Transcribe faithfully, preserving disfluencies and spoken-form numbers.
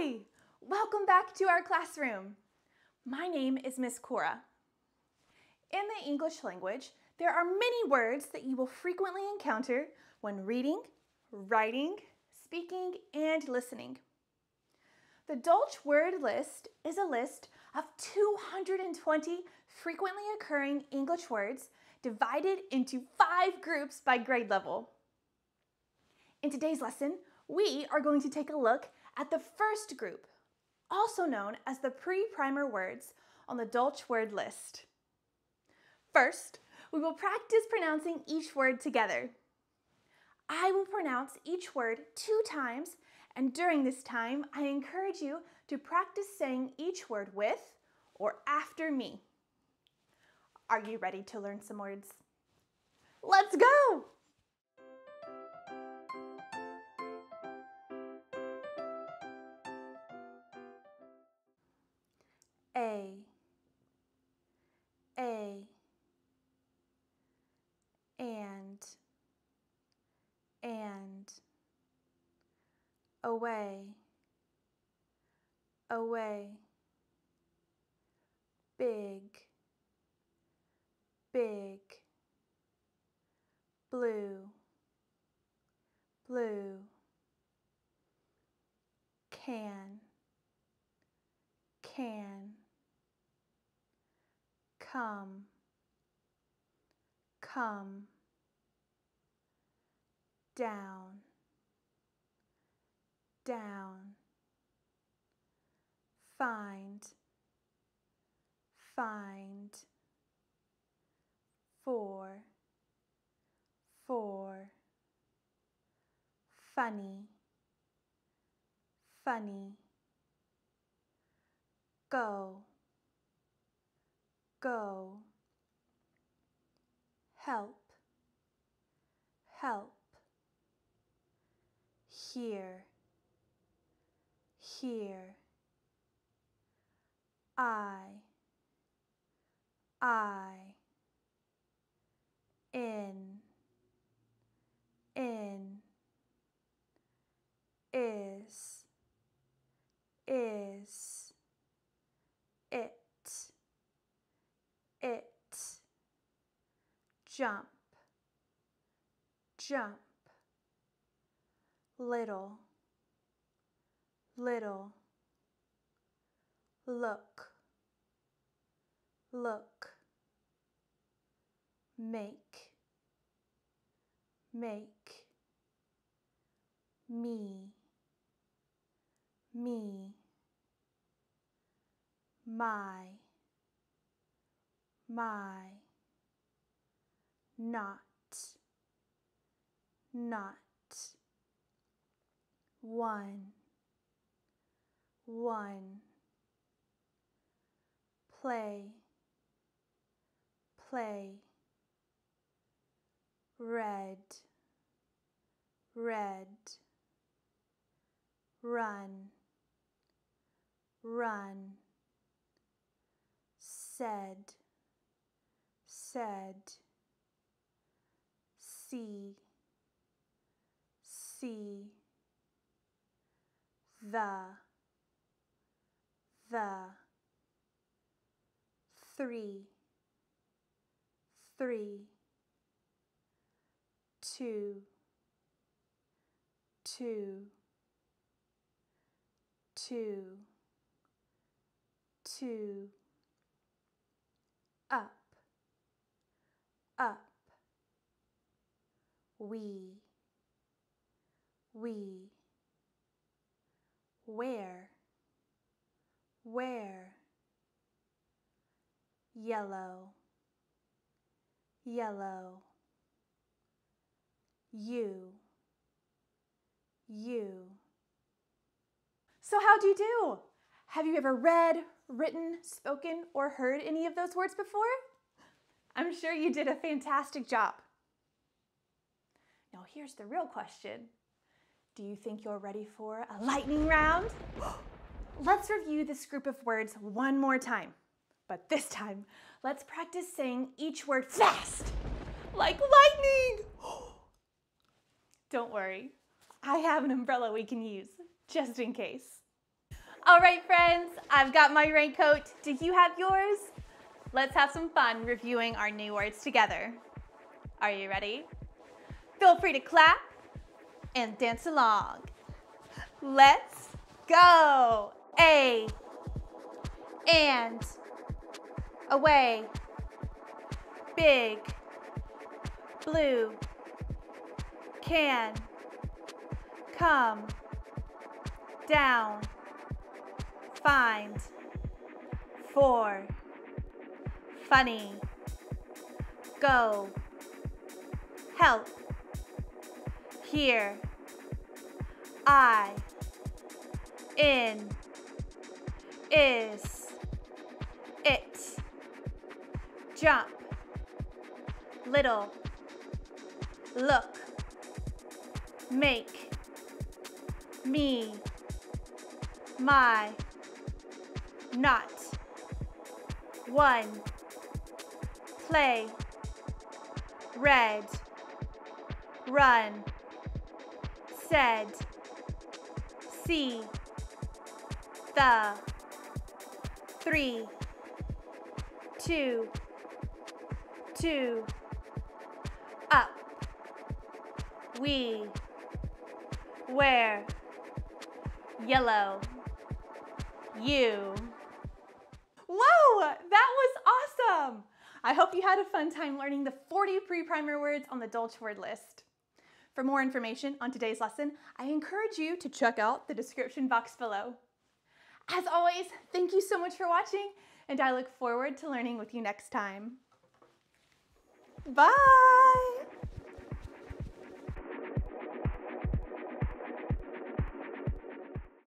Hi! Welcome back to our classroom. My name is Miss Cora. In the English language, there are many words that you will frequently encounter when reading, writing, speaking, and listening. The Dolch Word List is a list of two hundred twenty frequently occurring English words divided into five groups by grade level. In today's lesson, we are going to take a look at the first group, also known as the pre-primer words on the Dolch Word List. First, we will practice pronouncing each word together. I will pronounce each word two times, and during this time, I encourage you to practice saying each word with or after me. Are you ready to learn some words? Let's go! A, A, and, and, away, away, big, big, blue, blue, can, can, come, come, down, down, find, find, for, for, funny, funny, go, go, help, help, here, here, I, I, in, in, is, is, it, it, jump, jump, little, little, look, look, make, make, me, me, my, my, not, not, one, one, play, play, red, red, run, run, said, said, see, see, the, the, three, three, two, two, two, two, up, up, we, we, where, where, yellow, yellow, you, you. So how do you do? Have you ever read, written, spoken, or heard any of those words before? I'm sure you did a fantastic job. Now here's the real question. Do you think you're ready for a lightning round? Let's review this group of words one more time. But this time, let's practice saying each word fast, like lightning. Don't worry, I have an umbrella we can use, just in case. All right, friends, I've got my raincoat. Do you have yours? Let's have some fun reviewing our new words together. Are you ready? Feel free to clap and dance along. Let's go. A, and, away, big, blue, can, come, down, find, for, funny, go, help, here, I, in, is, it, jump, little, look, make, me, my, not, one, play, red, run, said, see, the, three, two, two, up, we, where, yellow, you. Whoa, that was awesome! I hope you had a fun time learning the forty pre-primer words on the Dolch Word List. For more information on today's lesson, I encourage you to check out the description box below. As always, thank you so much for watching, and I look forward to learning with you next time. Bye!